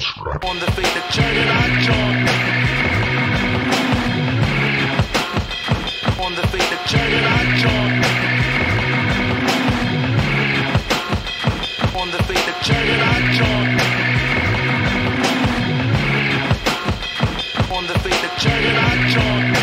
subscribe. On the feet of Jordan, on the feet of Jordan, on the feet of Jordan, on the feet of Jordan,